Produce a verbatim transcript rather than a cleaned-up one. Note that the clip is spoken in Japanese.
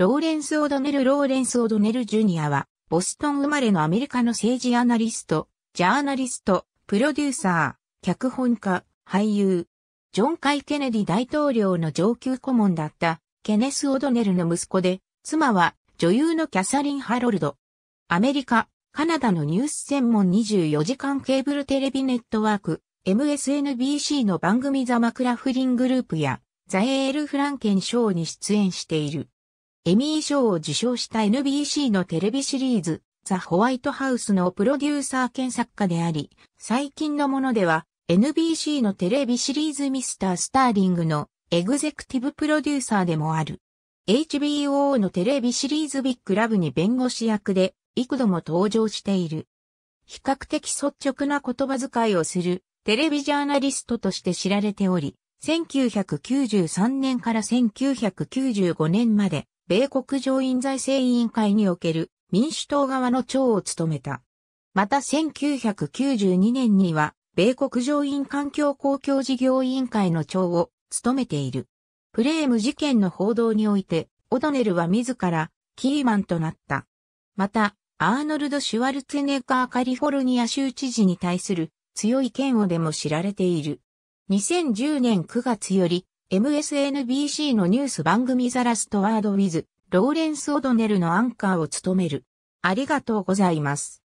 ローレンス・オドネル・ローレンス・オドネル・ジュニアは、ボストン生まれのアメリカの政治アナリスト、ジャーナリスト、プロデューサー、脚本家、俳優。ジョン・カイ・ケネディ大統領の上級顧問だった、ケネス・オドネルの息子で、妻は女優のキャサリン・ハロルド。アメリカ、カナダのニュース専門にじゅうよじかんケーブルテレビネットワーク、エムエスエヌビーシー の番組ザ・マクラフリングループや、ザ・エール・フランケン賞に出演している。エミー賞を受賞した エヌビーシー のテレビシリーズ、ザ・ホワイトハウスのプロデューサー兼作家であり、最近のものでは、エヌビーシー のテレビシリーズミスター・スターリングのエグゼクティブプロデューサーでもある。エイチビーオー のテレビシリーズビッグラブに弁護士役で幾度も登場している。比較的率直な言葉遣いをするテレビジャーナリストとして知られており、せんきゅうひゃくきゅうじゅうさんねんからせんきゅうひゃくきゅうじゅうごねんまで米国上院財政委員会における民主党側の長を務めた。またせんきゅうひゃくきゅうじゅうにねんには、米国上院環境公共事業委員会の長を務めている。プレーム事件の報道において、オドネルは自らキーマンとなった。また、アーノルド・シュワルツェネッガーカリフォルニア州知事に対する強い嫌悪でも知られている。にせんじゅうねんくがつより、エムエスエヌビーシー のニュース番組ザ・ラスト・ワード・ウィズ、ローレンス・オドネルのアンカーを務める。ありがとうございます。